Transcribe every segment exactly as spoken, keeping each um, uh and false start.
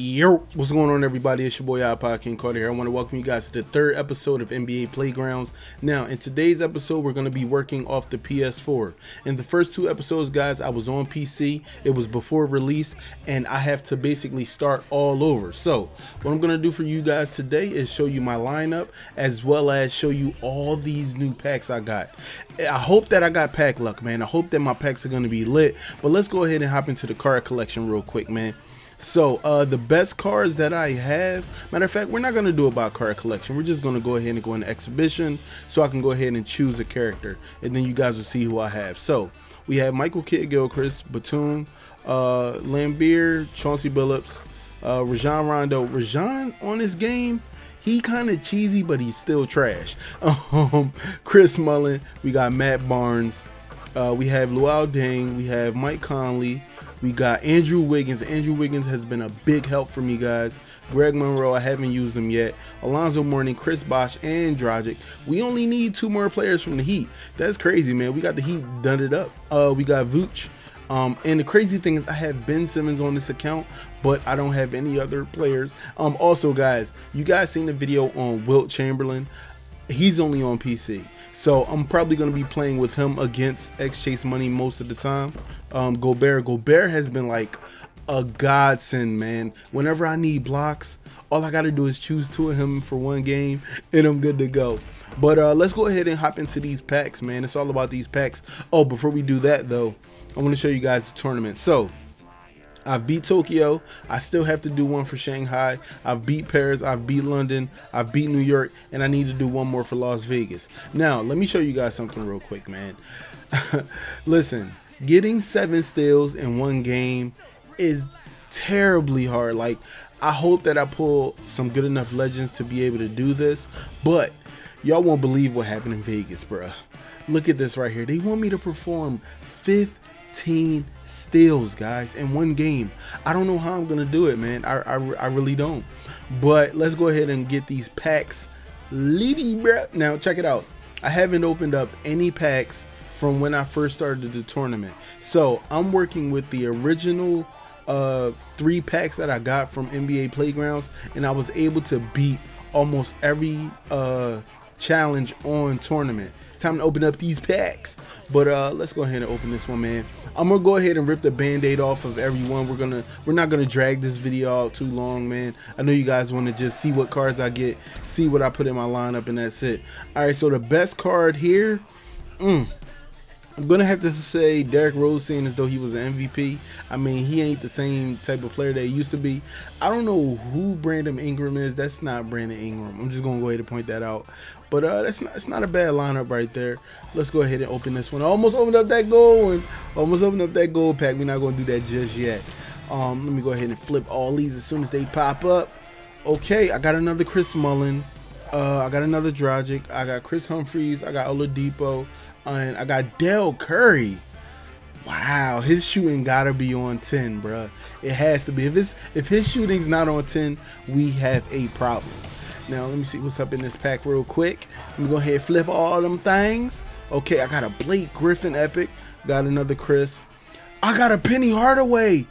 Yo, what's going on, everybody? It's your boy iPod King Carter here. I want to welcome you guys to the third episode of N B A Playgrounds. Now, in today's episode, we're going to be working off the P S four. In the first two episodes, guys, I was on P C. It was before release, and I have to basically start all over. So, what I'm going to do for you guys today is show you my lineup, as well as show you all these new packs I got. I hope that I got pack luck, man. I hope that my packs are going to be lit. But let's go ahead and hop into the card collection real quick, man. So uh, the best cards that I have, matter of fact, we're not going to do a by card collection. We're just going to go ahead and go into exhibition so I can go ahead and choose a character. And then you guys will see who I have. So we have Michael Kidd-Gilchrist, Batum, uh, Lambeer, Chauncey Billups, uh, Rajon Rondo. Rajon on this game, he kind of cheesy, but he's still trash. Um, Chris Mullin, we got Matt Barnes. Uh, we have Luol Deng, we have Mike Conley. We got Andrew Wiggins. Andrew Wiggins has been a big help for me, guys. Greg Monroe, I haven't used him yet. Alonzo Mourning, Chris Bosh, and Dragic. We only need two more players from the Heat. That's crazy, man. We got the Heat done it up. Uh, we got Vooch. Um, and the crazy thing is I have Ben Simmons on this account, but I don't have any other players. Um, also, guys, you guys seen the video on Wilt Chamberlain. He's only on P C. So I'm probably going to be playing with him against X Chase Money most of the time. Um, Gobert. Gobert has been like a godsend, man. Whenever I need blocks, all I got to do is choose two of him for one game and I'm good to go. But uh, let's go ahead and hop into these packs, man. It's all about these packs. Oh, before we do that, though, I want to show you guys the tournament. So I've beat Tokyo. I still have to do one for Shanghai. I've beat Paris. I've beat London. I've beat New York. And I need to do one more for Las Vegas. Now, let me show you guys something real quick, man. Listen, getting seven steals in one game is terribly hard. Like, I hope that I pull some good enough legends to be able to do this. But y'all won't believe what happened in Vegas, bruh. Look at this right here. They want me to perform fifteen steals, guys, in one game. I don't know how I'm gonna do it, man. I, I, I really don't. But let's go ahead and get these packs litty, bro. Now check it out. I haven't opened up any packs from when I first started the tournament, so I'm working with the original uh, three packs that I got from N B A Playgrounds, and I was able to beat almost every uh, challenge on tournament. It's time to open up these packs, but uh let's go ahead and open this one, man. I'm gonna go ahead and rip the band-aid off of everyone. We're gonna we're not gonna drag this video out too long, man. I know you guys want to just see what cards I get, see what I put in my lineup, and that's it. All right, so the best card here, mm, I'm gonna have to say Derek Rose, seeing as though he was an M V P. I mean, he ain't the same type of player that he used to be. I don't know who Brandon Ingram is. That's not Brandon Ingram. I'm just gonna go ahead and point that out. But uh, that's not, it's not a bad lineup right there. Let's go ahead and open this one. I almost opened up that gold one. Almost opened up that gold pack. We're not going to do that just yet. Um, let me go ahead and flip all these as soon as they pop up. Okay, I got another Chris Mullin. Uh, I got another Dragic. I got Chris Humphreys. I got Oladipo. And I got Dell Curry. Wow, his shooting gotta be on ten, bruh. It has to be. If, it's, if his shooting's not on ten, we have a problem. Now, let me see what's up in this pack real quick. Let me go ahead and flip all them things. Okay, I got a Blake Griffin epic. Got another Chris. I got a Penny Hardaway.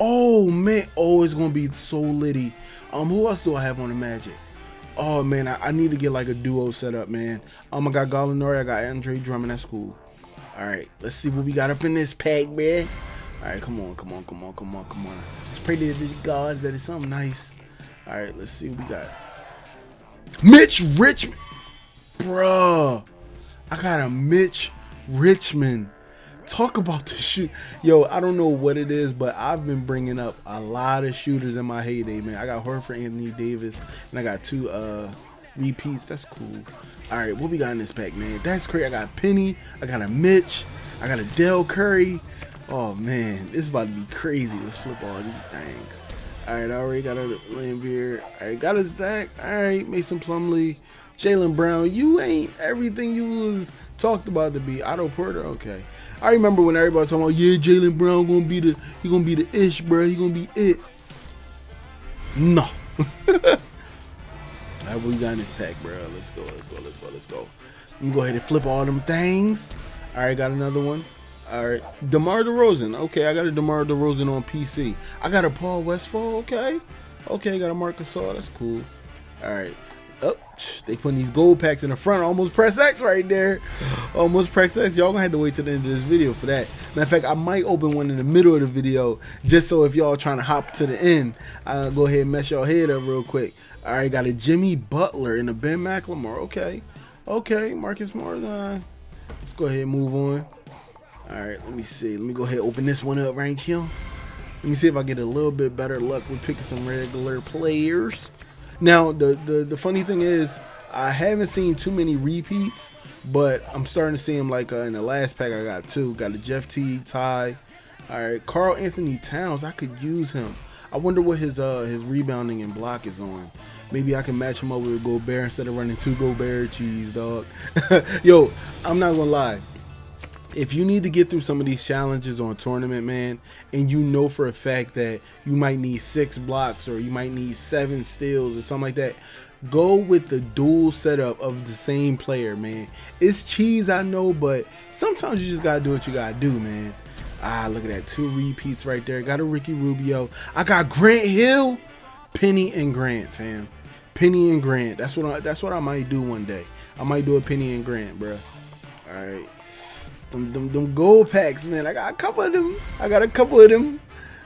Oh, man. Oh, it's going to be so litty. Um, who else do I have on the Magic? Oh, man, I, I need to get, like, a duo set up, man. Um, I got Gallinari. I got Andre Drummond. That's cool. All right, let's see what we got up in this pack, man. All right, come on, come on, come on, come on, come on. Let's pray to the gods that it's something nice. All right, let's see what we got. Mitch Richmond, bruh. I got a Mitch Richmond. Talk about the shoot. Yo, I don't know what it is, but I've been bringing up a lot of shooters in my heyday, man. I got Horford, Anthony Davis, and I got two uh, repeats. That's cool. All right, what we got in this pack, man? That's crazy. I got Penny. I got a Mitch. I got a Dell Curry. Oh, man, this is about to be crazy. Let's flip all these things. Alright, I already got a Lambeer. Alright, got a Zach. Alright, Mason Plumlee. Jalen Brown. You ain't everything you was talked about to be. Otto Porter. Okay. I remember when everybody was talking about, yeah, Jalen Brown gonna be the he gonna be the ish, bro. He gonna be it. No. Alright, what we got in this pack, bro? Let's go, let's go, let's go, let's go. Let me go ahead and flip all them things. Alright, got another one. All right, DeMar DeRozan. Okay, I got a DeMar DeRozan on P C. I got a Paul Westphal. Okay, okay, I got a Marc Gasol. That's cool. All right. Oh, they putting these gold packs in the front. I almost press X right there. Almost press X. Y'all gonna have to wait till the end of this video for that. Matter of fact, I might open one in the middle of the video just so if y'all trying to hop to the end, I'll go ahead and mess y'all head up real quick. All right, got a Jimmy Butler and a Ben McLemore. Okay, okay, Marcus Morris. Uh, let's go ahead and move on. All right, let me see. Let me go ahead and open this one up right here. Let me see if I get a little bit better luck with picking some regular players. Now, the, the, the funny thing is, I haven't seen too many repeats, but I'm starting to see them like uh, in the last pack I got two. Got a Jeff Teague, Ty. All right, Karl Anthony Towns, I could use him. I wonder what his uh, his rebounding and block is on. Maybe I can match him up with Gobert instead of running two Gobert cheese, dog. Yo, I'm not going to lie. If you need to get through some of these challenges on tournament, man, and you know for a fact that you might need six blocks or you might need seven steals or something like that, go with the dual setup of the same player, man. It's cheese, I know, but sometimes you just got to do what you got to do, man. Ah, look at that. Two repeats right there. Got a Ricky Rubio. I got Grant Hill, Penny and Grant, fam. Penny and Grant. That's what I, that's what I might do one day. I might do a Penny and Grant, bro. All right. Them, them, them gold packs, man. I got a couple of them. I got a couple of them.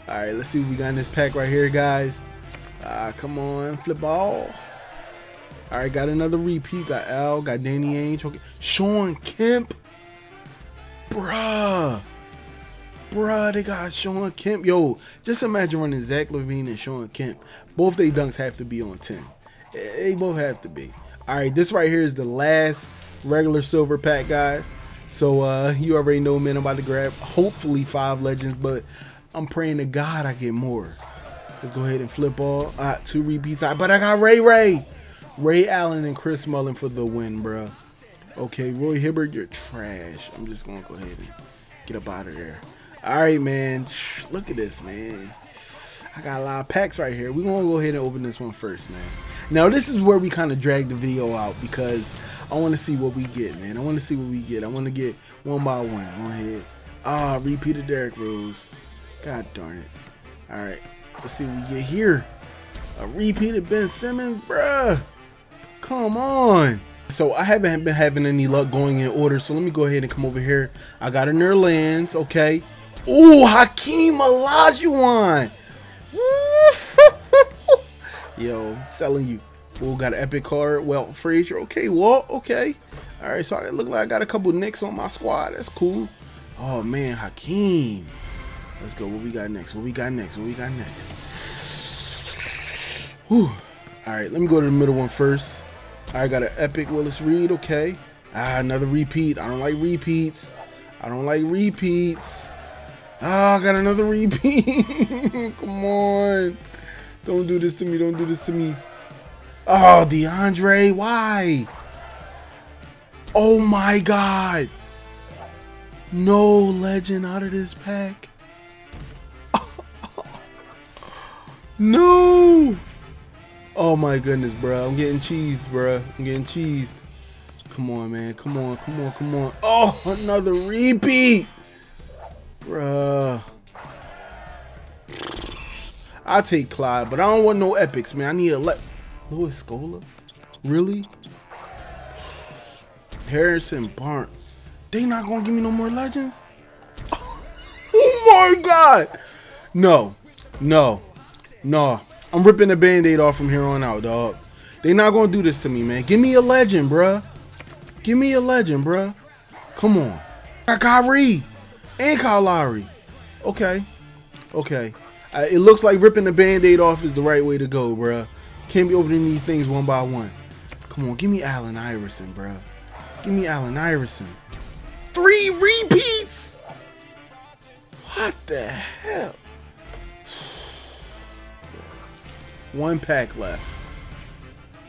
All right, let's see what we got in this pack right here, guys. Uh, come on, flip ball. All right, got another repeat. Got Al, got Danny Ainge. Okay. Sean Kemp. Bruh. Bruh, they got Sean Kemp. Yo, just imagine running Zach LaVine and Sean Kemp. Both they dunks have to be on ten. They both have to be. All right, this right here is the last regular silver pack, guys. So uh, you already know, man, I'm about to grab hopefully five legends, but I'm praying to God I get more. Let's go ahead and flip all. All right, two repeats. All right, but I got Ray Ray. Ray Allen and Chris Mullin for the win, bro. Okay, Roy Hibbert, you're trash. I'm just going to go ahead and get up out of there. All right, man. Look at this, man. I got a lot of packs right here. We're going to go ahead and open this one first, man. Now, this is where we kind of drag the video out because I want to see what we get, man. I want to see what we get. I want to get one by one. Go ahead. Ah, repeated Derek Rose. God darn it. All right. Let's see what we get here. A repeated Ben Simmons, bruh. Come on. So I haven't been having any luck going in order, so let me go ahead and come over here. I got a Nerlens, okay. Ooh, Hakeem Olajuwon. Yo, I'm telling you. Oh, got an epic card. Well, Frazier. Okay, Walt. Okay. All right, so I look like I got a couple Knicks on my squad. That's cool. Oh, man, Hakeem. Let's go. What we got next? What we got next? What we got next? Whew. All right, let me go to the middle one first. All right, got an epic Willis Reed. Okay. Ah, another repeat. I don't like repeats. I don't like repeats. Ah, I got another repeat. Come on. Don't do this to me. Don't do this to me. Oh, DeAndre, why? Oh my God. No legend out of this pack. No. Oh my goodness, bro. I'm getting cheesed, bro. I'm getting cheesed. Come on, man. Come on, come on, come on. Oh, another repeat. Bruh. I'll take Clyde, but I don't want no epics, man. I need a le- Louis Scola? Really? Harrison Barnes. They not going to give me no more legends? Oh, my God. No. No. No. I'm ripping the Band-Aid off from here on out, dog. They not going to do this to me, man. Give me a legend, bruh. Give me a legend, bruh. Come on. I got Kyrie and Kyle Lowry. Okay. Okay. Uh, it looks like ripping the Band-Aid off is the right way to go, bruh. Can't be opening these things one by one. Come on, give me Allen Iverson, bro. Give me Allen Iverson. Three repeats? What the hell? One pack left.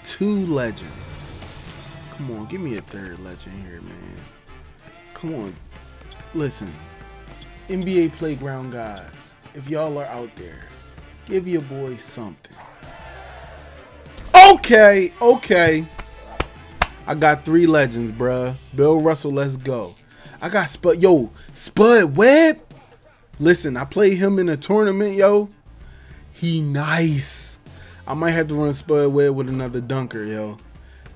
Two legends. Come on, give me a third legend here, man. Come on. Listen, N B A Playground guys, if y'all are out there, give your boy something. Okay, okay. I got three legends, bruh. Bill Russell, let's go. I got Spud. Yo, Spud Webb. Listen, I played him in a tournament, yo. He nice. I might have to run Spud Webb with another dunker, yo.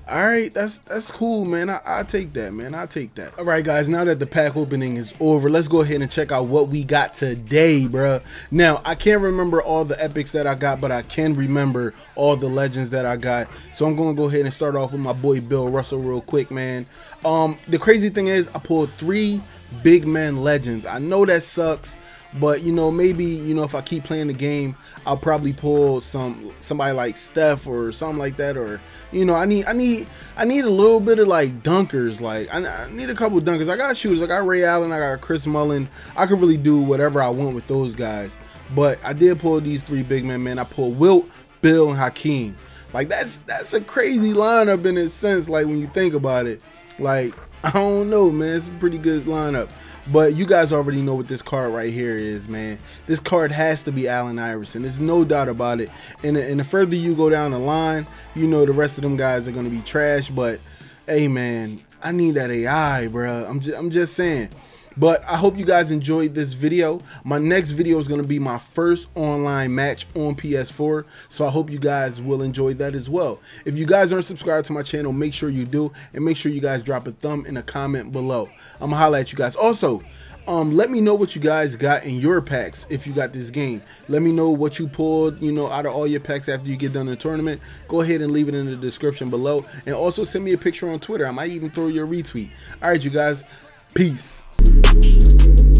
All right, that's that's cool, man. I, I'll take that, man. I'll take that. All right, guys, now that the pack opening is over, let's go ahead and check out what we got today, bro. Now, I can't remember all the epics that I got, but I can remember all the legends that I got. So I'm going to go ahead and start off with my boy Bill Russell real quick, man. Um, the crazy thing is I pulled three big man legends. I know that sucks. But, you know, maybe, you know, if I keep playing the game, I'll probably pull some somebody like Steph or something like that. Or, you know, I need I need I need a little bit of like dunkers. Like I, I need a couple of dunkers. I got shooters. I got Ray Allen. I got Chris Mullin. I could really do whatever I want with those guys. But I did pull these three big men, man. I pulled Wilt, Bill, and Hakeem. Like that's that's a crazy lineup in a sense. Like when you think about it, like I don't know, man. It's a pretty good lineup. But you guys already know what this card right here is, man. This card has to be Allen Iverson. There's no doubt about it. And, and the further you go down the line, you know the rest of them guys are going to be trash. But, hey, man, I need that A I, bro. I'm just, I'm just saying. But I hope you guys enjoyed this video. My next video is going to be my first online match on P S four. So I hope you guys will enjoy that as well. If you guys aren't subscribed to my channel, make sure you do. And make sure you guys drop a thumb and a comment below. I'm going to holla at you guys. Also, um, let me know what you guys got in your packs if you got this game. Let me know what you pulled, you know, out of all your packs after you get done the tournament. Go ahead and leave it in the description below. And also send me a picture on Twitter. I might even throw you a retweet. All right, you guys. Peace. Thank you.